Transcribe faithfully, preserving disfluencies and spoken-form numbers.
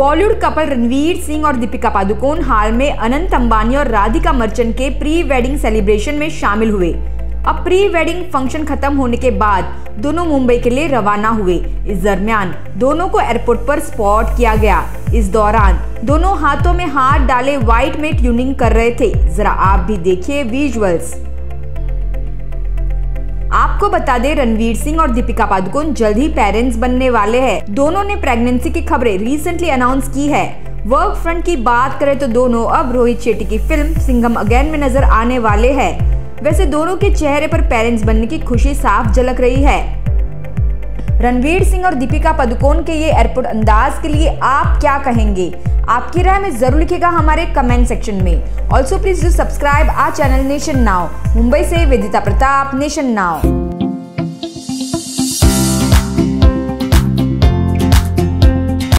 Bollywood couple Ranveer Singh और दीपिका पादुकोण हाल में अनंत अंबानी और राधिका मर्चन के प्री वेडिंग सेलिब्रेशन में शामिल हुए। अब प्री वेडिंग फंक्शन खत्म होने के बाद दोनों मुंबई के लिए रवाना हुए। इस दरमियान दोनों को एयरपोर्ट पर स्पॉट किया गया। इस दौरान दोनों हाथों में हाथ डाले व्हाइट में ट्यूनिंग कर रहे थे। जरा आप भी देखिए विजुअल्स। आपको बता दें, रणवीर सिंह और दीपिका पादुकोण जल्द ही पेरेंट्स बनने वाले हैं। दोनों ने प्रेगनेंसी की खबरें रिसेंटली अनाउंस की है। वर्क फ्रंट की बात करें तो दोनों अब रोहित शेट्टी की फिल्म सिंघम अगेन में नजर आने वाले हैं। वैसे दोनों के चेहरे पर पेरेंट्स बनने की खुशी साफ झलक रही है। रणवीर सिंह और दीपिका पादुकोण के ये एयरपोर्ट अंदाज के लिए आप क्या कहेंगे? आपकी राय में जरूर लिखिएगा हमारे कमेंट सेक्शन में। Also please do subscribe our channel nation now. Mumbai से वेदिता प्रताप, नेशन नाउ।